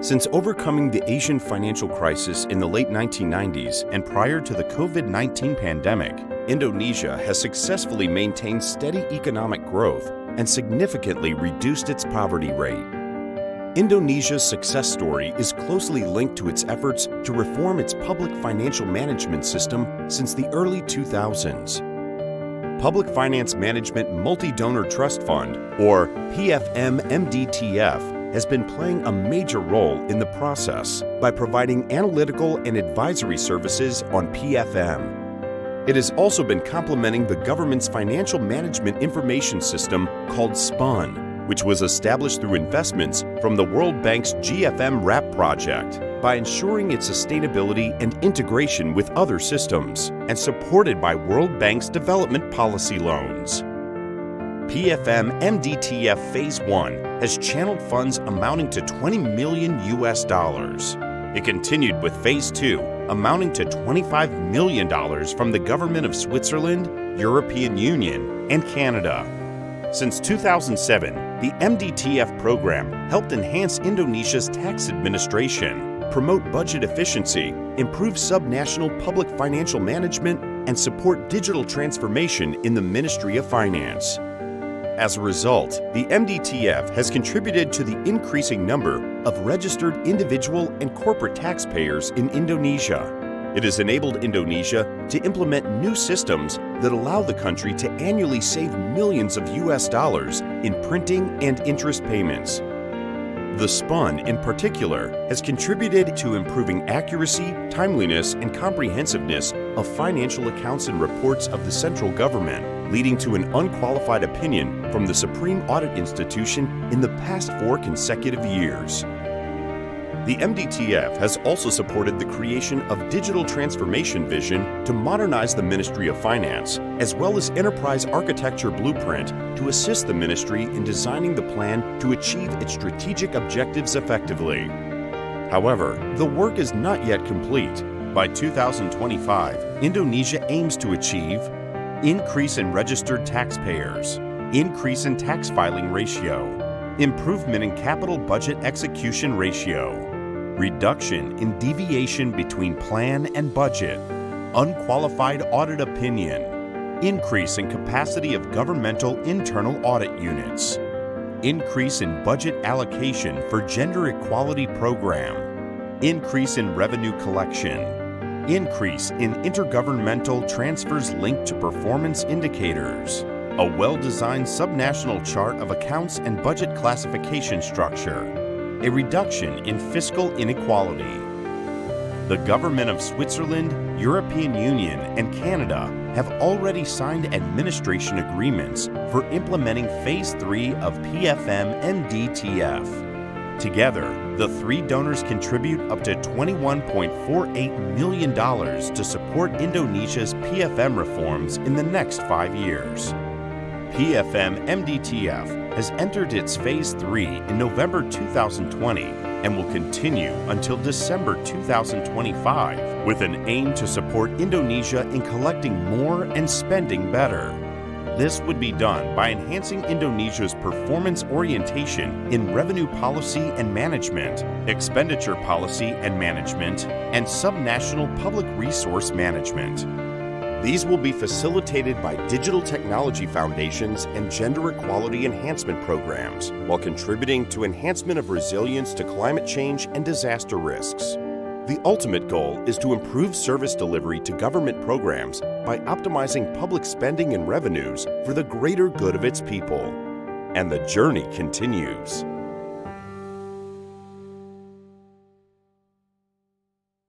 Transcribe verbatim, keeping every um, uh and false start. Since overcoming the Asian financial crisis in the late nineteen nineties and prior to the COVID nineteen pandemic, Indonesia has successfully maintained steady economic growth and significantly reduced its poverty rate. Indonesia's success story is closely linked to its efforts to reform its public financial management system since the early two thousands. Public Finance Management Multi-Donor Trust Fund, or P F M M D T F, has been playing a major role in the process by providing analytical and advisory services on P F M. It has also been complementing the government's financial management information system called SPAN, which was established through investments from the World Bank's G F M RAP project by ensuring its sustainability and integration with other systems, and supported by World Bank's development policy loans. P F M M D T F Phase one has channeled funds amounting to twenty million U S dollars. It continued with Phase two, amounting to twenty-five million dollars from the Government of Switzerland, European Union, and Canada. Since two thousand seven, the M D T F program helped enhance Indonesia's tax administration, promote budget efficiency, improve subnational public financial management, and support digital transformation in the Ministry of Finance. As a result, the M D T F has contributed to the increasing number of registered individual and corporate taxpayers in Indonesia. It has enabled Indonesia to implement new systems that allow the country to annually save millions of U S dollars in printing and interest payments. The SPAN, in particular, has contributed to improving accuracy, timeliness, and comprehensiveness of financial accounts and reports of the central government, leading to an unqualified opinion from the Supreme Audit Institution in the past four consecutive years. The M D T F has also supported the creation of digital transformation vision to modernize the Ministry of Finance, as well as enterprise architecture blueprint to assist the ministry in designing the plan to achieve its strategic objectives effectively. However, the work is not yet complete. By two thousand twenty-five, Indonesia aims to achieve increase in registered taxpayers, increase in tax filing ratio, improvement in capital budget execution ratio, reduction in deviation between plan and budget, unqualified audit opinion, increase in capacity of governmental internal audit units, increase in budget allocation for gender equality program, increase in revenue collection, increase in intergovernmental transfers linked to performance indicators, a well-designed subnational chart of accounts and budget classification structure, a reduction in fiscal inequality. The Government of Switzerland, European Union, and Canada have already signed administration agreements for implementing Phase three of P F M M D T F. Together, the three donors contribute up to twenty-one point four eight million dollars to support Indonesia's P F M reforms in the next five years. P F M M D T F has entered its Phase three in November two thousand twenty and will continue until December two thousand twenty-five with an aim to support Indonesia in collecting more and spending better. This would be done by enhancing Indonesia's performance orientation in revenue policy and management, expenditure policy and management, and subnational public resource management. These will be facilitated by digital technology foundations and gender equality enhancement programs, while contributing to enhancement of resilience to climate change and disaster risks. The ultimate goal is to improve service delivery to government programs by optimizing public spending and revenues for the greater good of its people. And the journey continues.